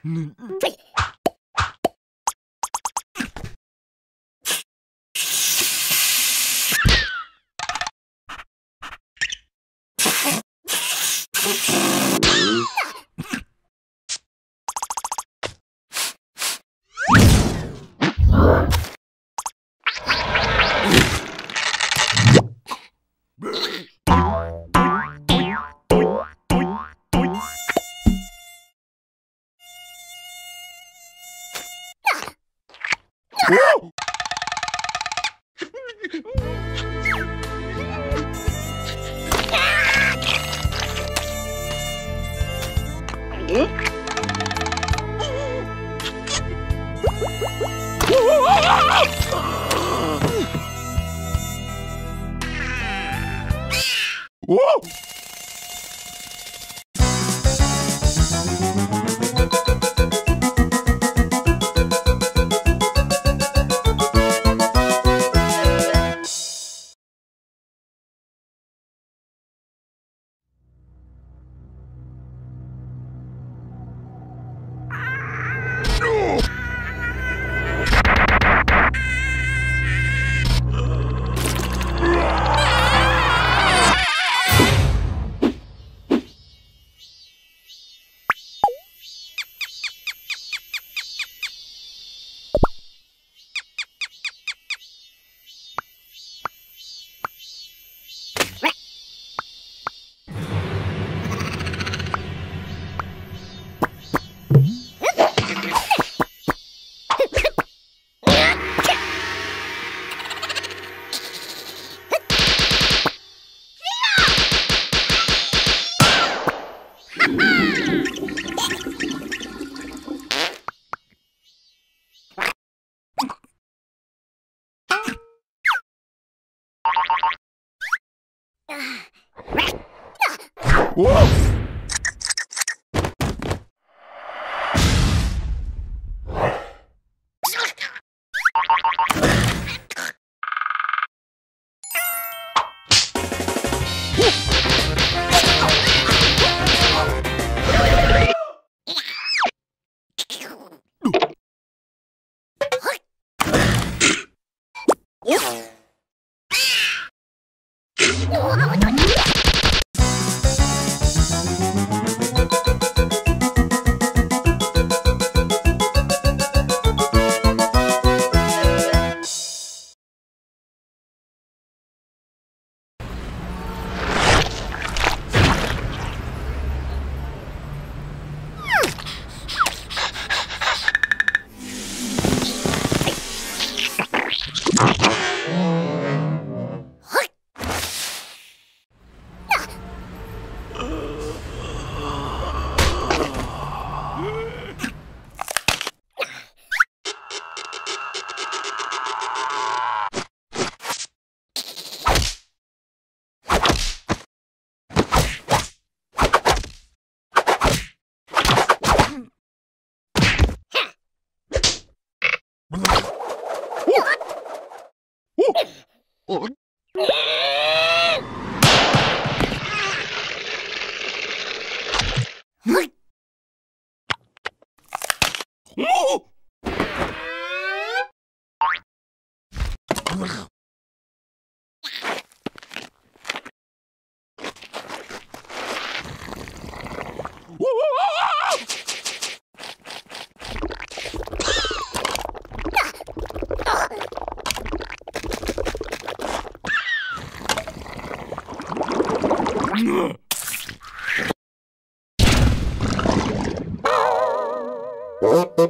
Whoa!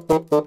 What?